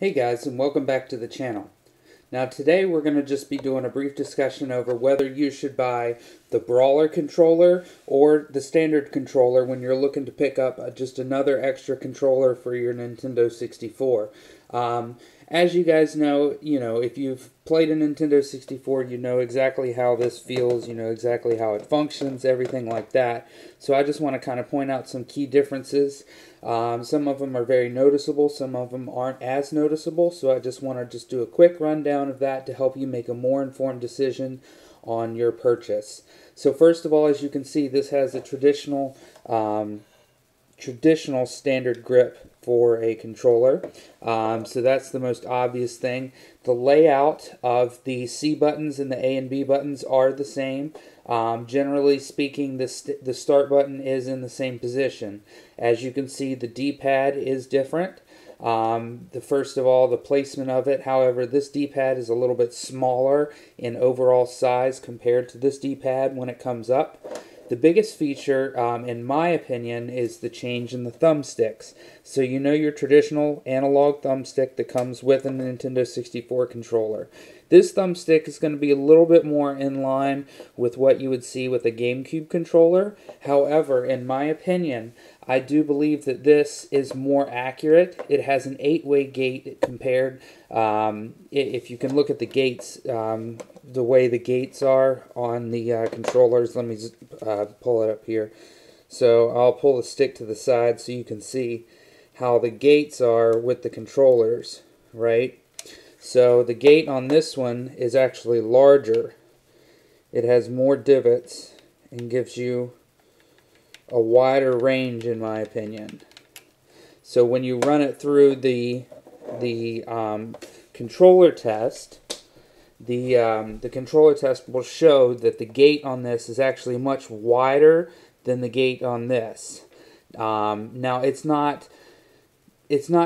Hey guys, and welcome back to the channel. Now today we're going to just be doing a brief discussion over whether you should buy the Brawler controller or the standard controller when you're looking to pick up just another extra controller for your Nintendo 64. As you guys know, if you've played a Nintendo 64, you know exactly how this feels, you know exactly how it functions, everything like that. So I just want to kind of point out some key differences. Some of them are very noticeable, some of them aren't as noticeable, so I just want to just do a quick rundown of that to help you make a more informed decision on your purchase. So first of all, as you can see, this has a traditional standard grip for a controller. So that's the most obvious thing. The layout of the C buttons and the A and B buttons are the same. Generally speaking, the start button is in the same position. As you can see, the D-pad is different. First of all, the placement of it. However, this D-pad is a little bit smaller in overall size compared to this D-pad when it comes up. The biggest feature, in my opinion, is the change in the thumbsticks. So you know your traditional analog thumbstick that comes with a Nintendo 64 controller. This thumbstick is going to be a little bit more in line with what you would see with a GameCube controller. However, in my opinion, I do believe that this is more accurate. It has an 8-way gate compared, if you can look at the gates, the way the gates are on the controllers. Let me just, pull it up here. So I'll pull the stick to the side so you can see how the gates are with the controllers, right? So the gate on this one is actually larger. It has more divots and gives you a wider range, in my opinion. So when you run it through the controller test, the controller test will show that the gate on this is actually much wider than the gate on this. Now it's not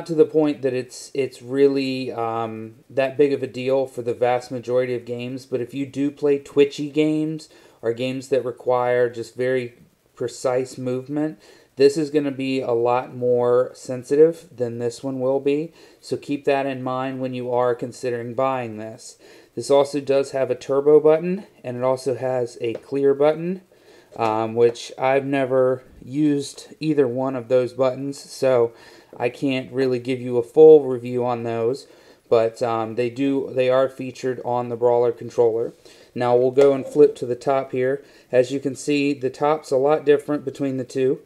to the point that it's really that big of a deal for the vast majority of games, but if you do play twitchy games or games that require just very precise movement, this is going to be a lot more sensitive than this one will be. So keep that in mind when you are considering buying this. This also does have a turbo button, and it also has a clear button, which I've never used either one of those buttons, so I can't really give you a full review on those, but they are featured on the Brawler controller. Now we'll go and flip to the top here. As you can see, the top's a lot different between the two.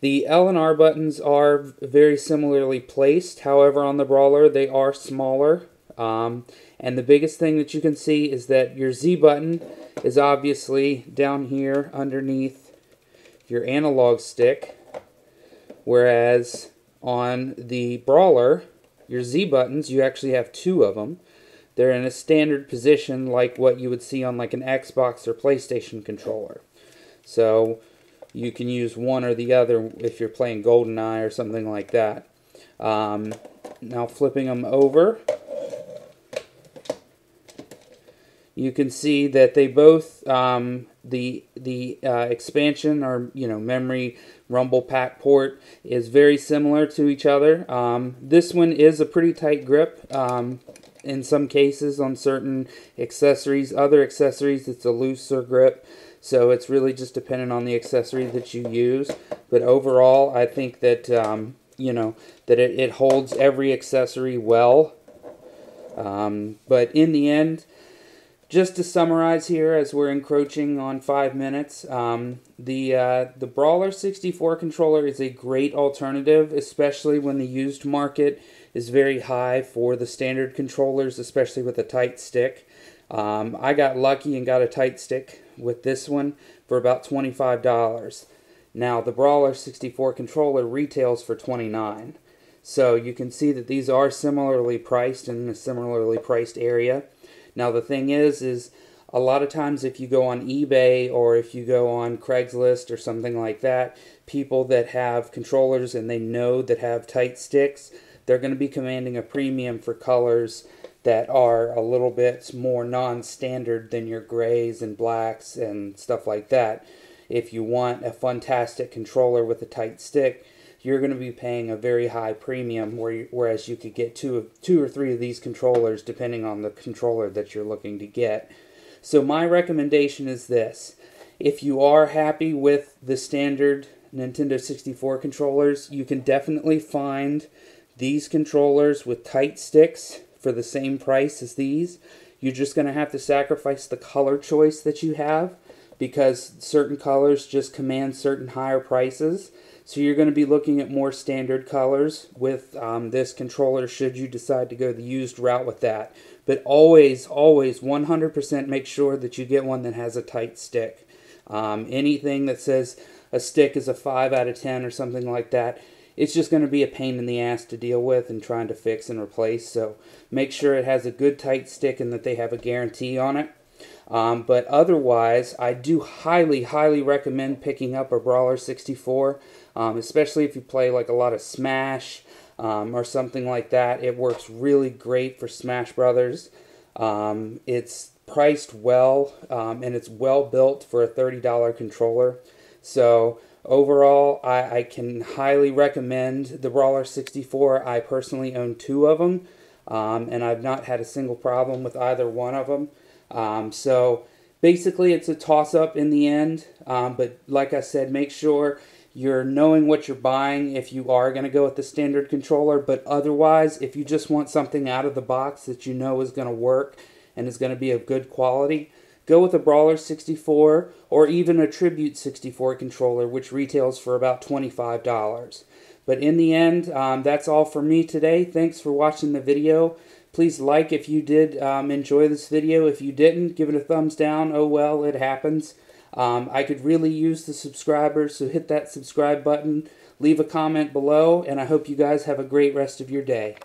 The L and R buttons are very similarly placed. However, on the Brawler, they are smaller. And the biggest thing that you can see is that your Z button is obviously down here underneath your analog stick, whereas on the Brawler, your Z buttons, you actually have two of them. They're in a standard position like what you would see on like an Xbox or PlayStation controller. So you can use one or the other if you're playing GoldenEye or something like that. Now flipping them over, you can see that they both, the expansion or memory Rumble Pak port is very similar to each other. This one is a pretty tight grip. In some cases, on certain accessories, it's a looser grip. So it's really just dependent on the accessory that you use. But overall, I think that it holds every accessory well. But in the end, just to summarize here, as we're encroaching on 5 minutes, the Brawler 64 controller is a great alternative, especially when the used market is very high for the standard controllers, especially with a tight stick. I got lucky and got a tight stick with this one for about $25. Now, the Brawler 64 controller retails for $29. So you can see that these are similarly priced in a similarly priced area. Now the thing is a lot of times if you go on eBay or if you go on Craigslist or something like that, people that have controllers and they know that have tight sticks, they're going to be commanding a premium for colors that are a little bit more non-standard than your grays and blacks and stuff like that. If you want a fantastic controller with a tight stick, you're going to be paying a very high premium, whereas you could get two or three of these controllers depending on the controller that you're looking to get. So my recommendation is this. If you are happy with the standard Nintendo 64 controllers, you can definitely find these controllers with tight sticks for the same price as these. You're just going to have to sacrifice the color choice that you have, because certain colors just command certain higher prices. So you're going to be looking at more standard colors with this controller should you decide to go the used route with that. But always, always 100% make sure that you get one that has a tight stick. Anything that says a stick is a 5 out of 10 or something like that, it's just going to be a pain in the ass to deal with and trying to fix and replace. So make sure it has a good tight stick and that they have a guarantee on it. But otherwise, I do highly, highly recommend picking up a Brawler 64, especially if you play like a lot of Smash or something like that. It works really great for Smash Brothers. It's priced well, and it's well built for a $30 controller. So overall, I can highly recommend the Brawler 64. I personally own 2 of them, and I've not had a single problem with either one of them. So basically it's a toss-up in the end, but like I said, make sure you're knowing what you're buying if you are going to go with the standard controller. But otherwise, if you just want something out of the box that you know is going to work and is going to be of good quality, go with a Brawler 64 or even a Tribute 64 controller, which retails for about $25. But in the end, that's all for me today. Thanks for watching the video. Please like if you did enjoy this video. If you didn't, give it a thumbs down. Oh well, it happens. I could really use the subscribers, so hit that subscribe button. Leave a comment below, and I hope you guys have a great rest of your day.